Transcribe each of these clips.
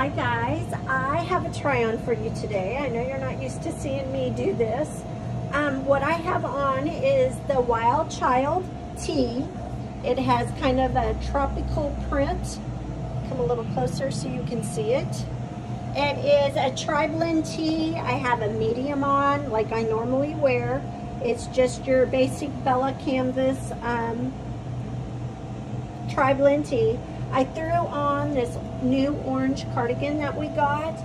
Hi guys, I have a try on for you today. I know you're not used to seeing me do this. What I have on is the Wild Child Tee. It has kind of a tropical print. Come a little closer so you can see it. It is a tri-blend tee. I have a medium on like I normally wear. It's just your basic Bella Canvas tri-blend tee. I threw on this new orange cardigan that we got.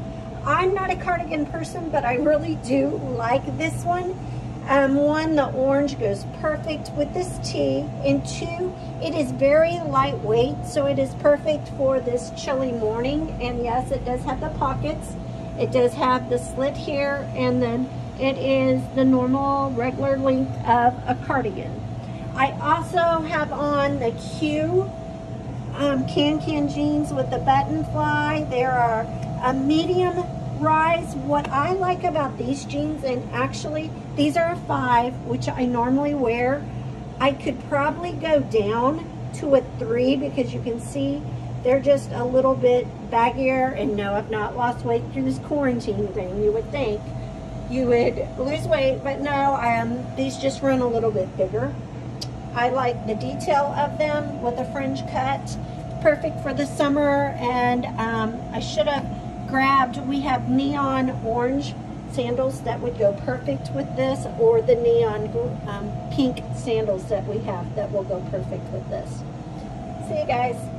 I'm not a cardigan person, but I really do like this one. The orange goes perfect with this tee, and two, it is very lightweight, so it is perfect for this chilly morning. And yes, it does have the pockets. It does have the slit here, and then it is the normal, regular length of a cardigan. I also have on the Cue can-can jeans with the button fly. There are a medium rise. What I like about these jeans, and actually these are a 5, which I normally wear, I could probably go down to a 3 because you can see they're just a little bit baggier. And no, I've not lost weight through this quarantine thing. You would think you would lose weight, but no, these just run a little bit bigger. I like the detail of them with a fringe cut. Perfect for the summer. And I should have grabbed, we have neon orange sandals that would go perfect with this, or the neon pink sandals that we have that will go perfect with this. See you guys.